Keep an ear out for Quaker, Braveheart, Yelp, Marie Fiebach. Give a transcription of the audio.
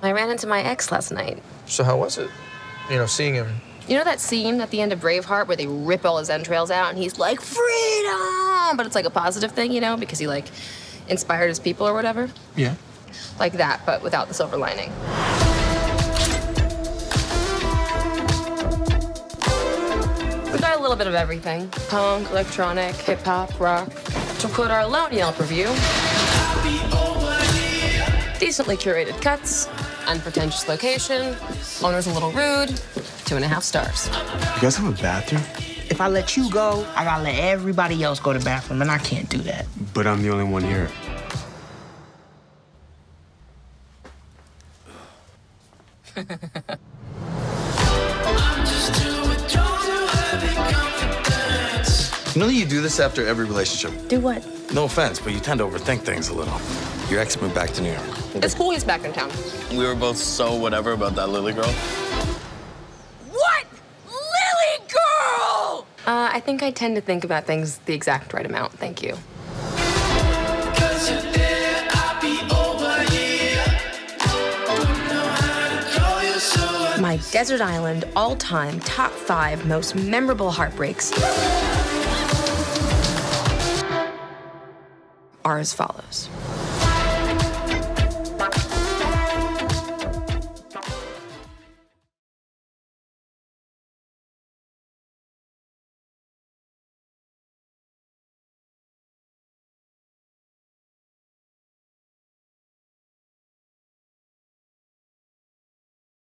I ran into my ex last night. So how was it, seeing him? You know that scene at the end of Braveheart where they rip all his entrails out and he's like, freedom! But it's like a positive thing, because he inspired his people or whatever? Yeah. Like that, but without the silver lining. We got a little bit of everything. Punk, electronic, hip-hop, rock. To quote our lone Yelp review, decently curated cuts, unpretentious location, owner's a little rude, 2.5 stars. You guys have a bathroom? If I let you go, I gotta let everybody else go to the bathroom, and I can't do that. But I'm the only one here. You know that you do this after every relationship? Do what? No offense, but you tend to overthink things a little. Your ex moved back to New York. It's cool he's back in town. We were both so whatever about that Lily girl. What? Lily girl! I think I tend to think about things the exact right amount, thank you. My desert island, all-time, top 5 most memorable heartbreaks are as follows.